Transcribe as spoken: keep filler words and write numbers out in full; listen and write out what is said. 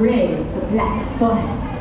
brave the Black Forest.